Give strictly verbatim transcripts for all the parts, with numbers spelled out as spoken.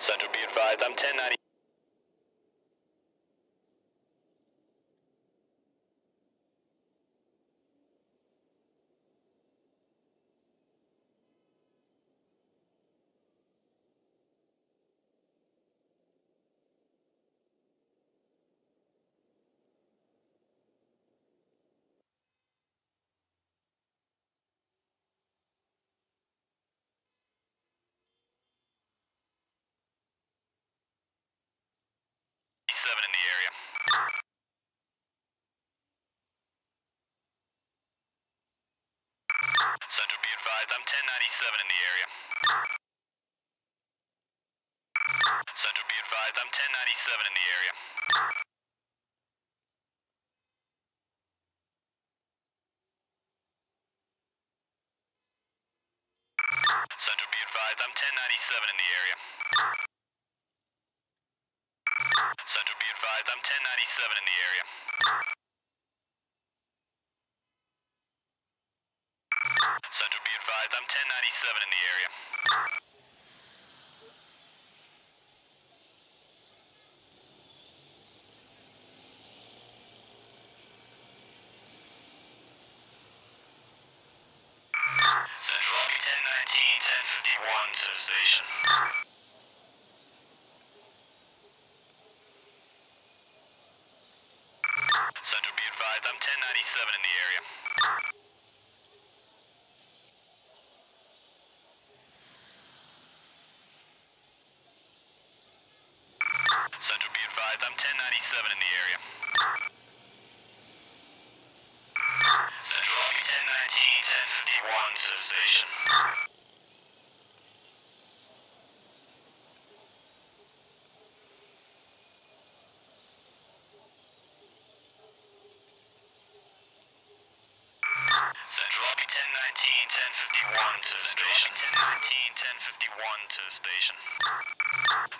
Central, be advised, I'm ten ninety. seven in the area. Central, be advised, I'm ten ninety-seven in the area. Central, be advised, I'm ten ninety-seven in the area. Central, be advised, I'm ten ninety-seven in the area. Central, be advised, I'm ten ninety-seven in the area. Central, be advised, I'm ten ninety-seven in the area. Central, I'll be ten nineteen, ten fifty-one to station. Central, be advised, I'm ten ninety-seven in the area. Central, be advised, I'm ten ninety-seven in the area. Central, I'll be ten nineteen, ten fifty-one to station. Central, I'll be ten nineteen, ten fifty-one to the station. ten nineteen, ten fifty-one to the station.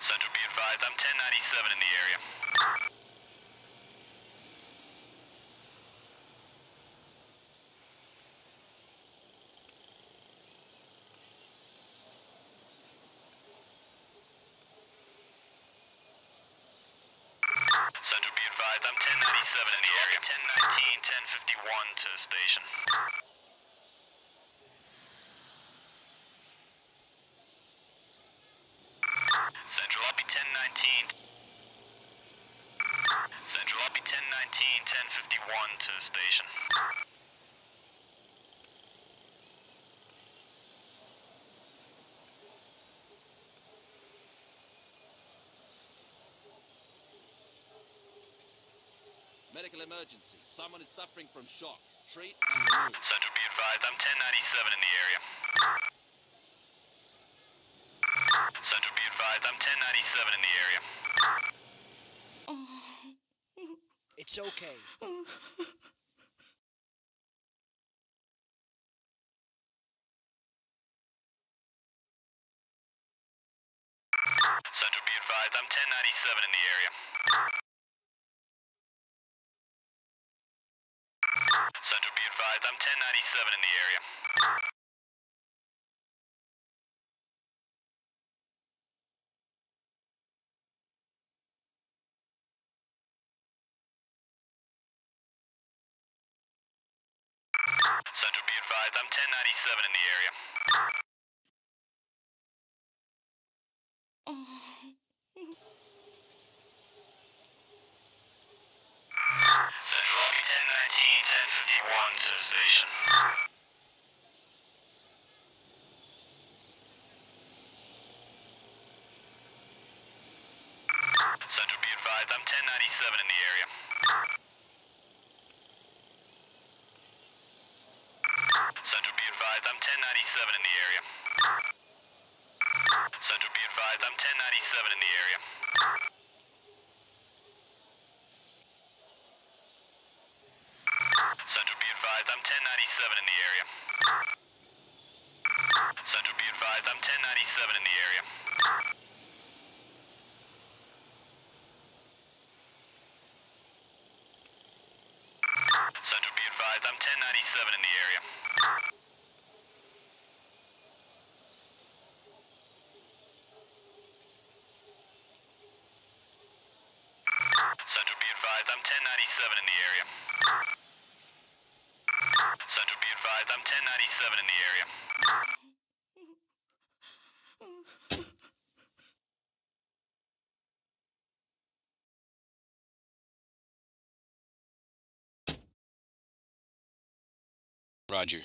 Central, be advised, I'm ten ninety-seven in the area. Central, be advised, I'm ten ninety-seven in the area. ten nineteen, ten fifty-one to the station. Central, I'll be ten nineteen. Central, I'll be ten nineteen, ten fifty-one to the station. Medical emergency. Someone is suffering from shock. Treat and remove. Central, be advised, I'm ten ninety-seven in the area. Central, be advised, I'm ten ninety-seven in the area. It's okay. Central, be advised, I'm ten ninety-seven in the area. Central, be advised, I'm ten ninety-seven in the area. Central, be advised, I'm ten ninety-seven in the area. Central, I'll be ten nineteen, ten fifty-one to the station. Central, be advised, I'm ten ninety-seven in the area. Central, be advised, I'm ten ninety-seven in the area. Central, be advised, I'm ten ninety-seven in the area. Central, be advised, I'm ten ninety-seven in the area. Central, be advised, I'm ten ninety-seven in the area. Central, be advised, I'm ten ninety-seven in the area. Central be advised, I'm ten ninety-seven in the area. Central be advised, I'm ten ninety-seven in the area. Roger.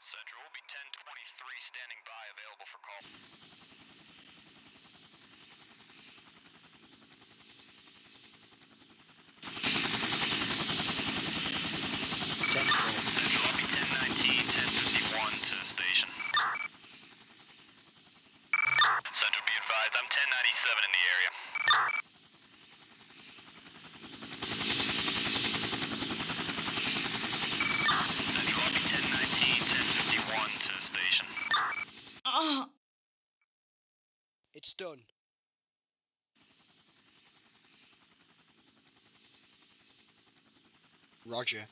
Central will be ten twenty-three standing by, available for call. Central, I'll be ten nineteen, ten fifty-one to the station. Central, be advised, I'm ten ninety-seven in the area. It's done. Roger.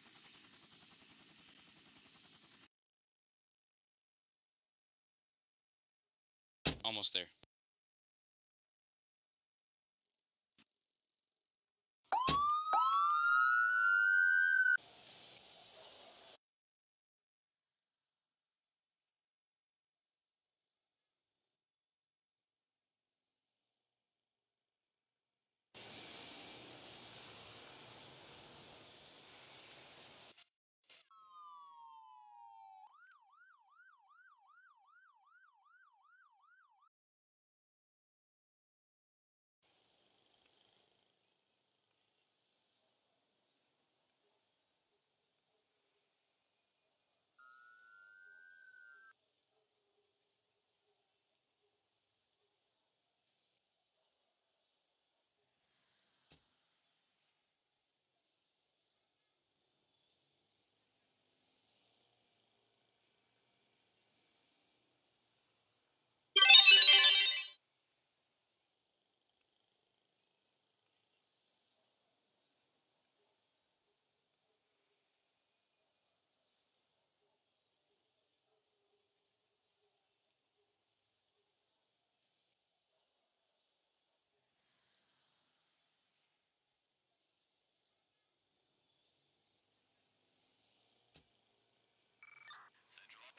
Almost there.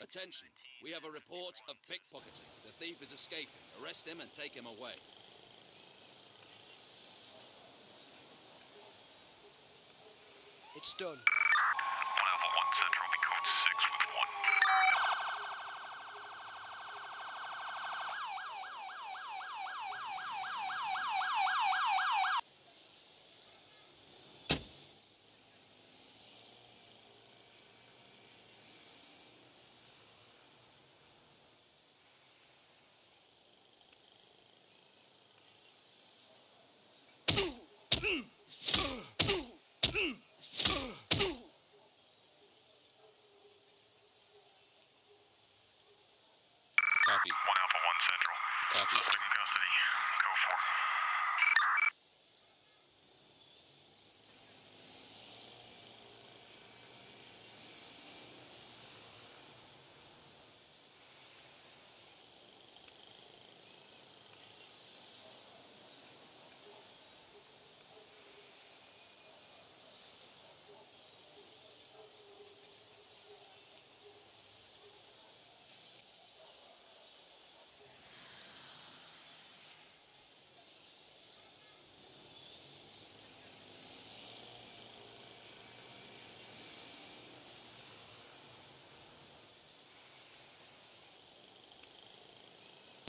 Attention, we have a report of pickpocketing. The thief is escaping. Arrest him and take him away. It's done. one Alpha one Central, be code six with one. Copy. one Alpha one Central. Copy. Subject in custody. Go for it.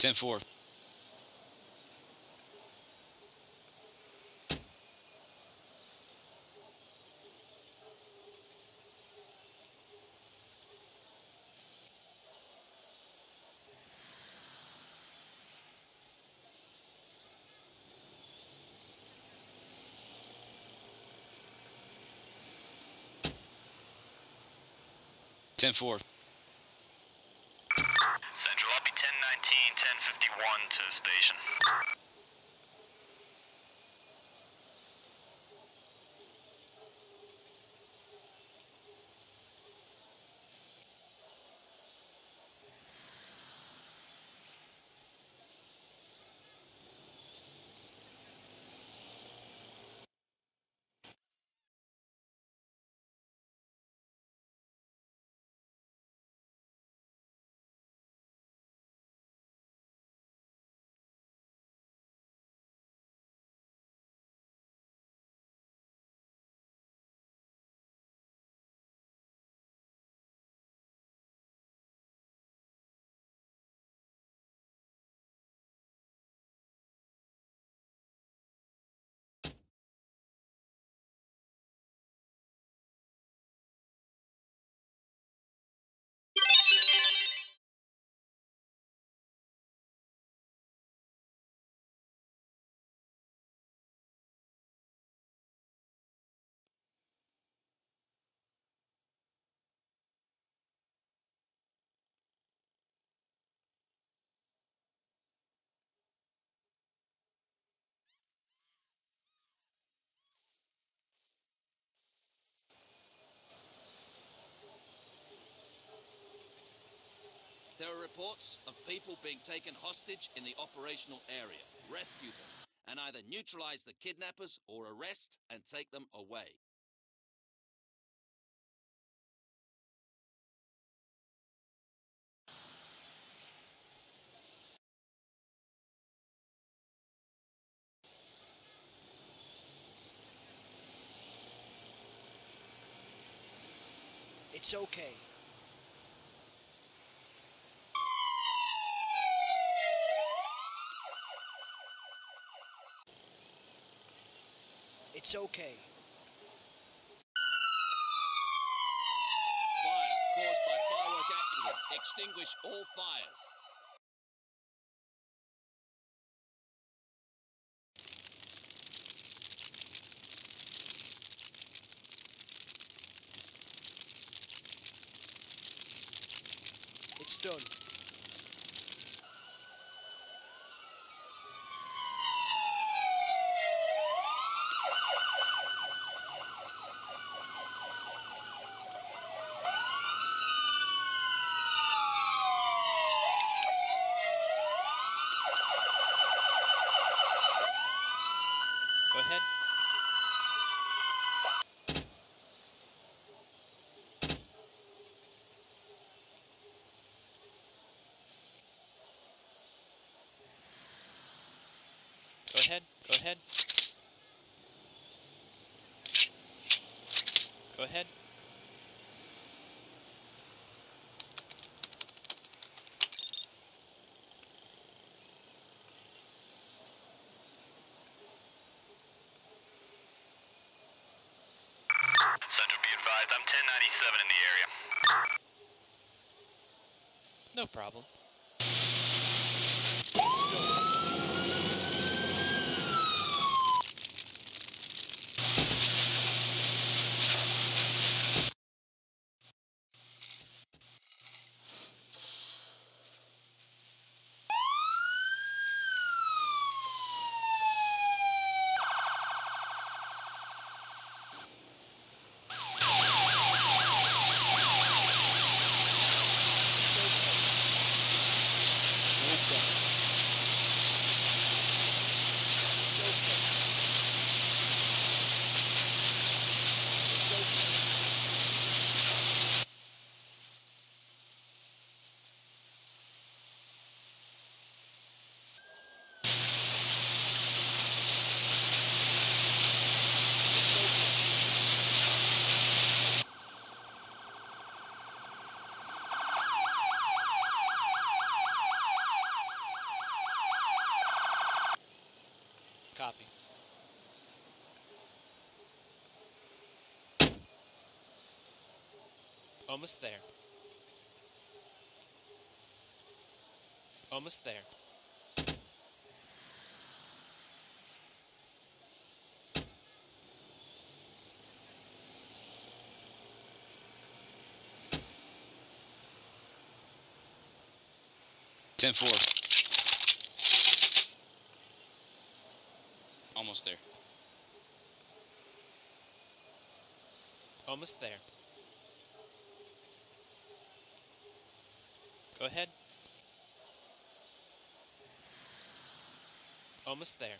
ten four. ten four. Central, I'll be ten nineteen, ten fifty-one to station. There are reports of people being taken hostage in the operational area. Rescue them and either neutralize the kidnappers or arrest and take them away. It's okay. It's okay. Fire caused by firework accident. Extinguish all fires. It's done. Go ahead. Go ahead. Central, be advised, I'm ten ninety-seven in the area. No problem. Almost there. Almost there. ten four. Almost there. Almost there. Go ahead. Almost there.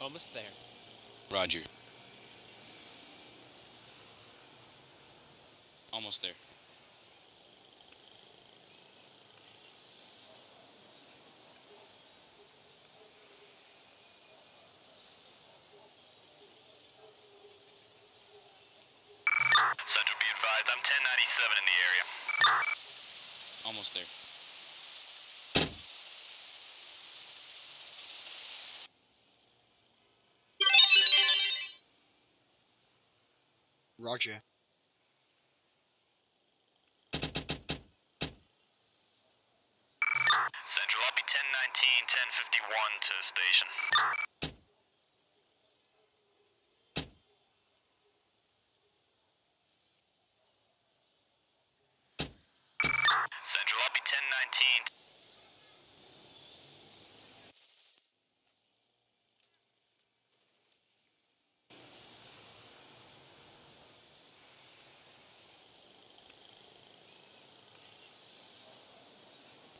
Almost there. Roger. Almost there. Sergeant, be advised, I'm ten ninety-seven in the area. Almost there. Roger. Central, I'll be ten nineteen, ten fifty-one to station. Central, I'll be ten nineteen.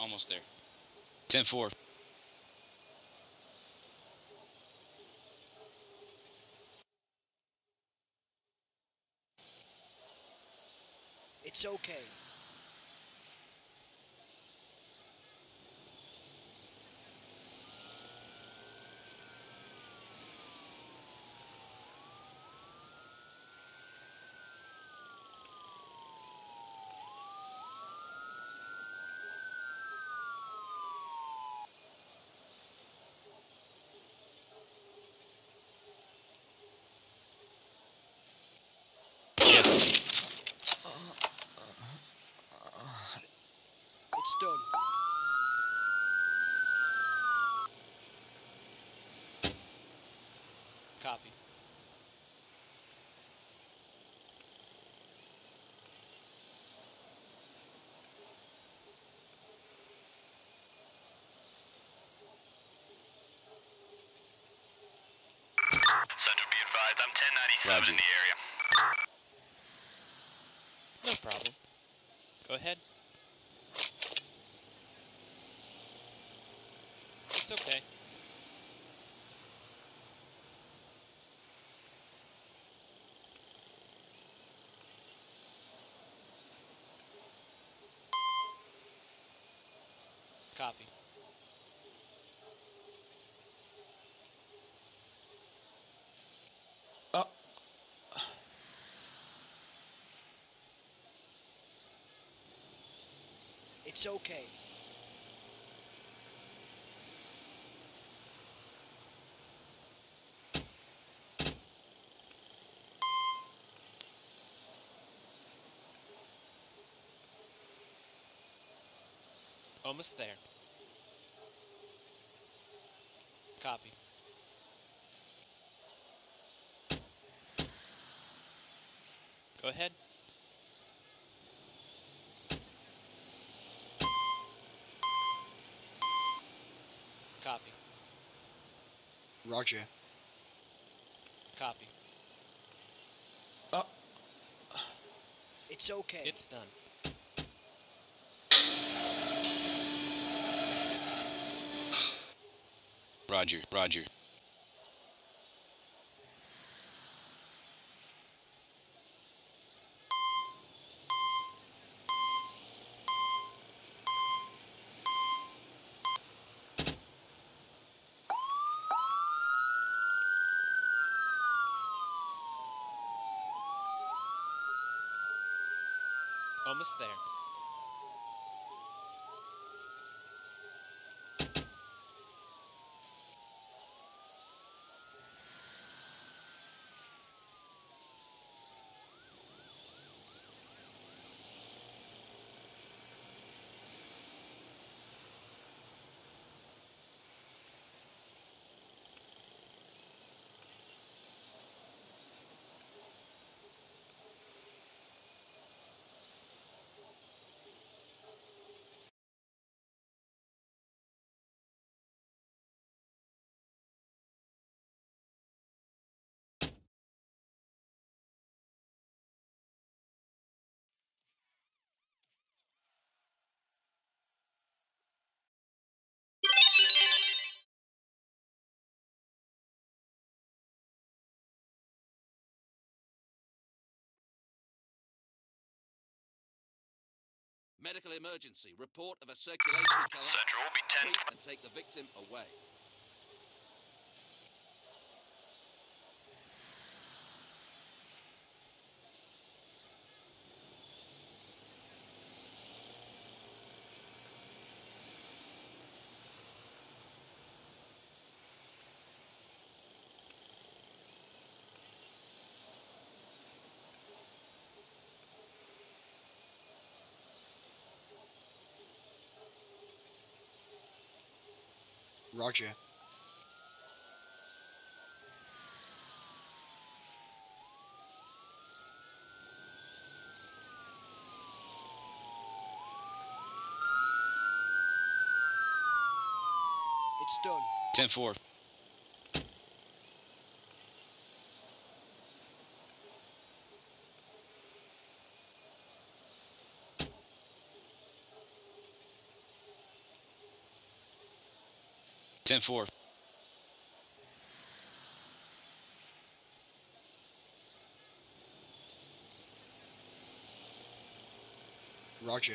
Almost there. ten four. It's okay. It's done. Copy. Central, be advised, I'm ten ninety-seven Roger. In the area. No problem. Go ahead. It's okay. Copy. Oh. It's okay. Almost there. Copy. Go ahead. Copy. Roger. Copy. Oh. It's okay. It's done. Roger, Roger. Almost there. Medical emergency. Report of a circulation collapse. Central, be ten. Treat and take the victim away. Roger. It's done. ten four. ten four. Roger.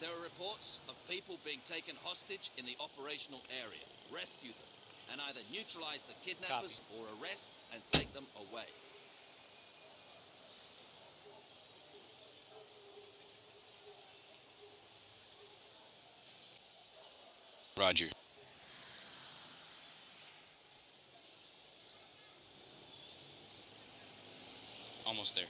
There are reports of people being taken hostage in the operational area. Rescue them and either neutralize the kidnappers Copy. or arrest and take them away. Roger. Almost there.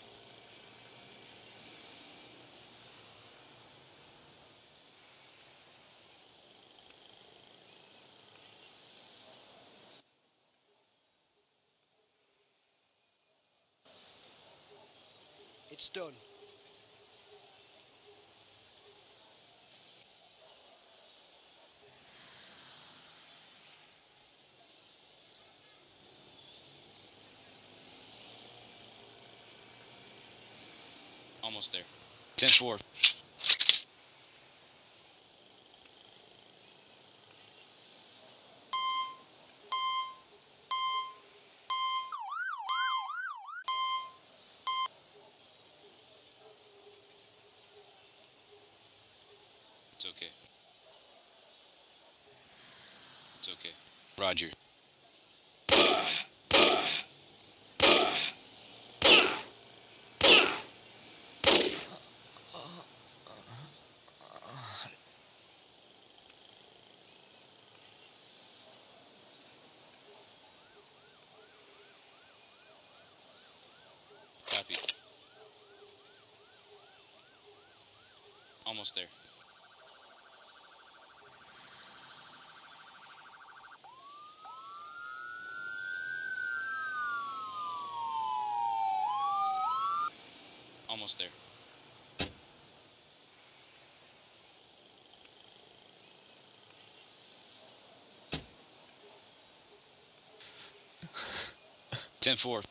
It's done. Almost there. ten four. It's okay. It's okay. Roger. Almost there. Almost there. ten four.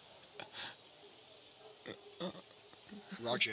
Roger.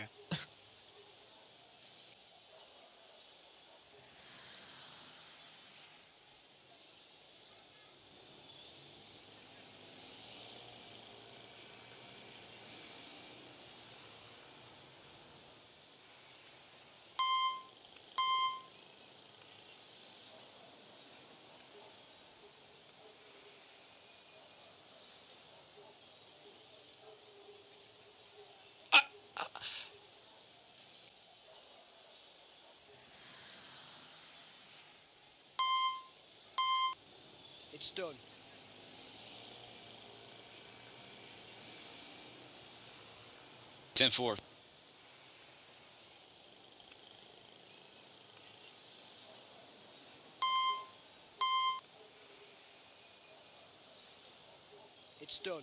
It's done. ten four. It's done.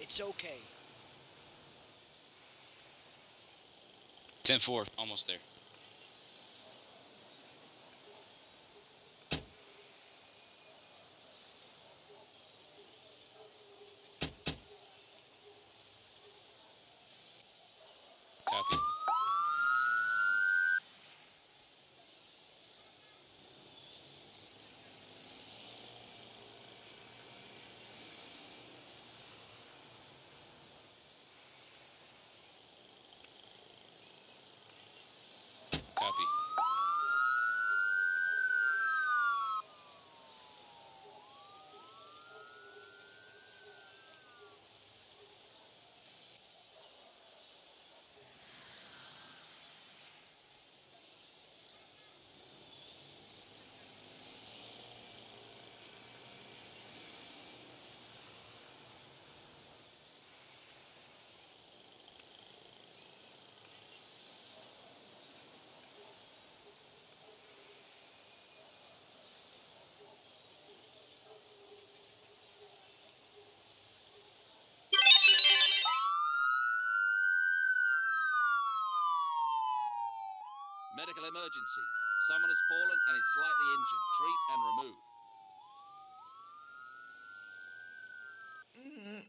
It's okay. ten four, almost there. Copy. Medical emergency. Someone has fallen and is slightly injured. Treat and remove.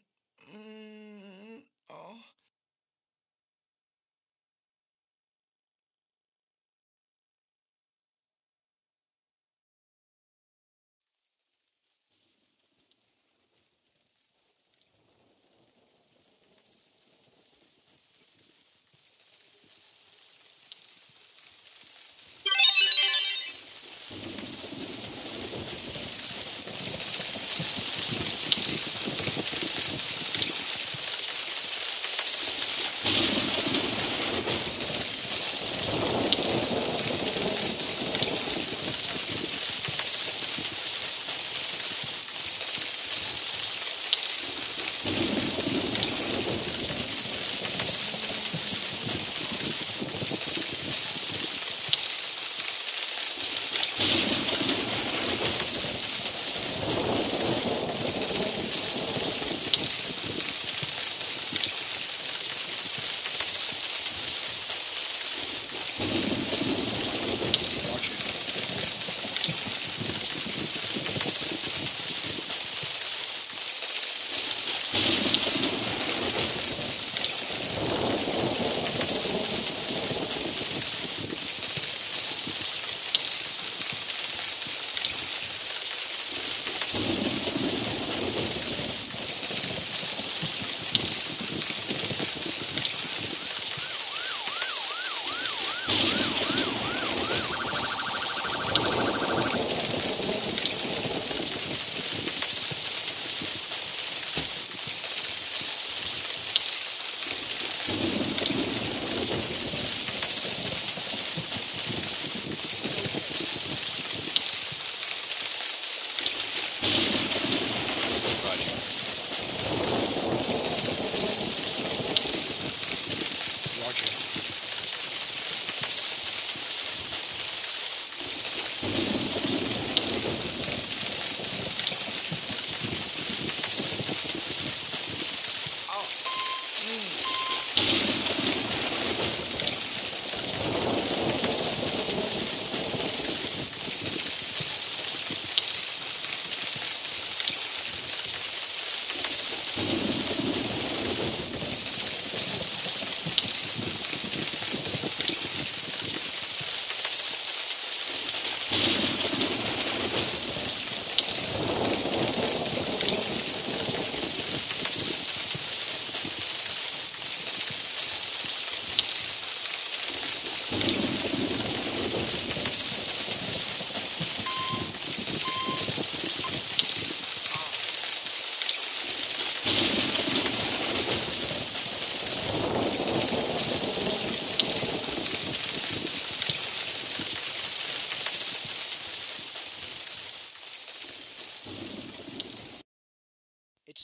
It's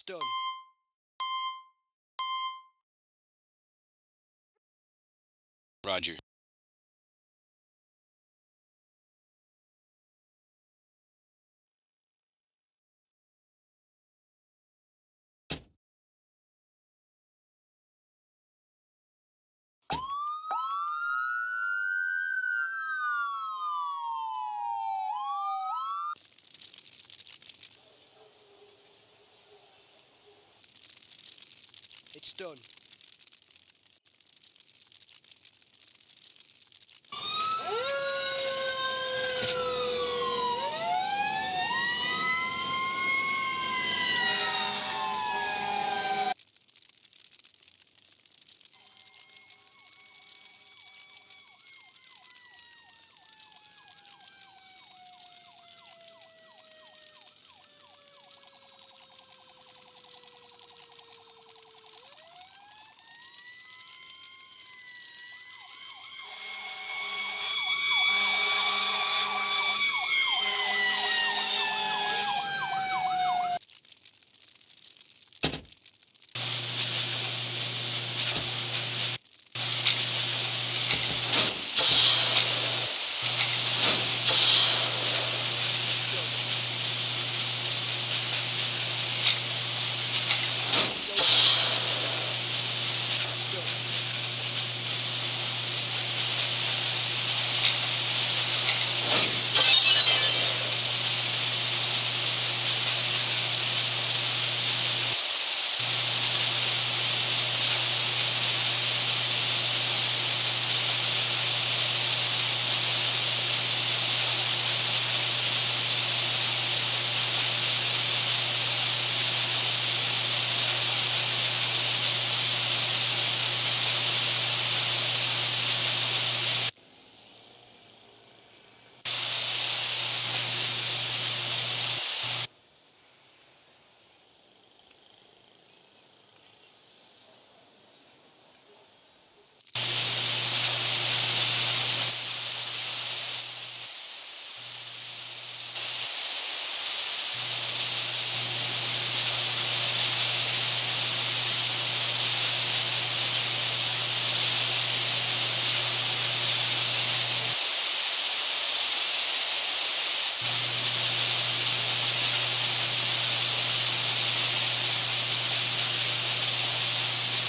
done. Roger. It's done.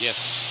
Yes.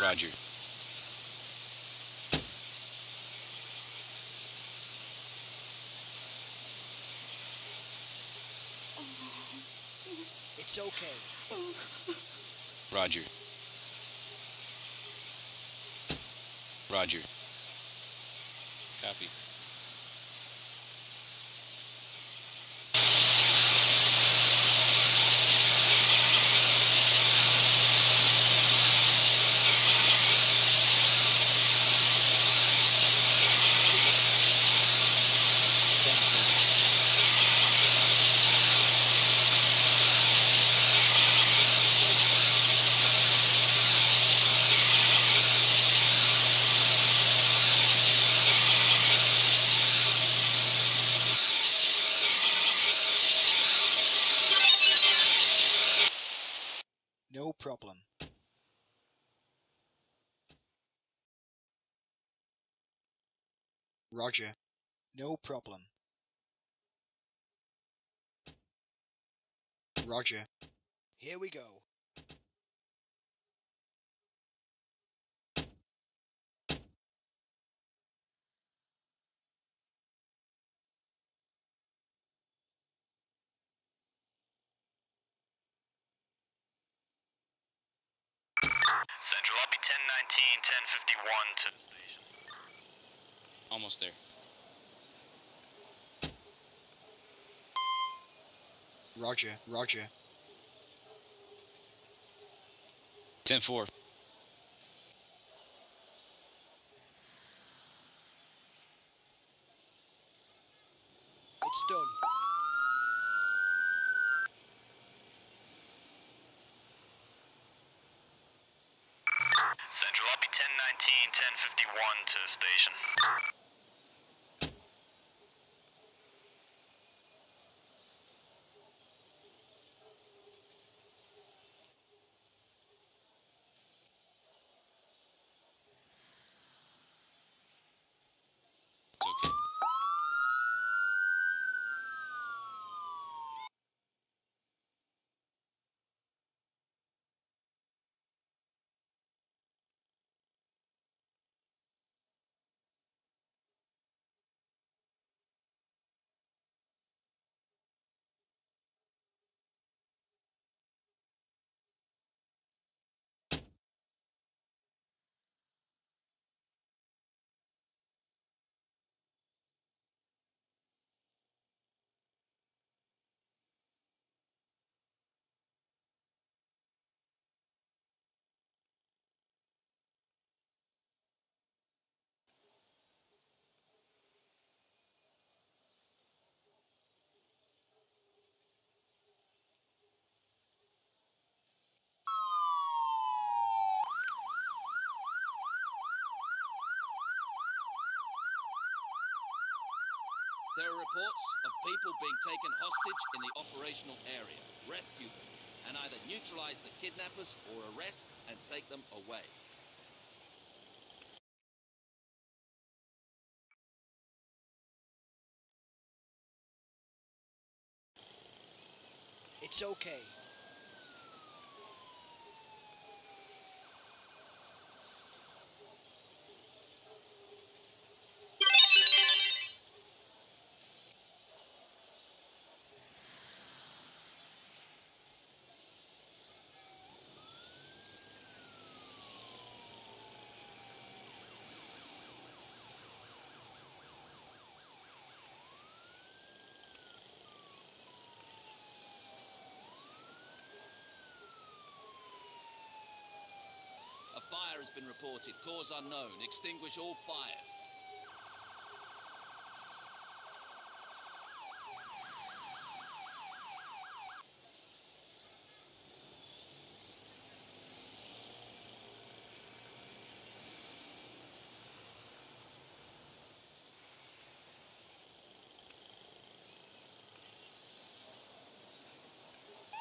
Roger. It's okay. Roger. Roger. Copy. No problem. Roger. No problem. Roger. Here we go. Central, I'll be ten nineteen, ten fifty-one to station. Almost there. Roger, roger. ten four. It's done. Central, I'll be ten nineteen, ten fifty-one to station. It's okay. There are reports of people being taken hostage in the operational area. Rescue them, and either neutralize the kidnappers or arrest and take them away. It's okay. A fire has been reported. Cause unknown. Extinguish all fires.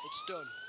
It's done.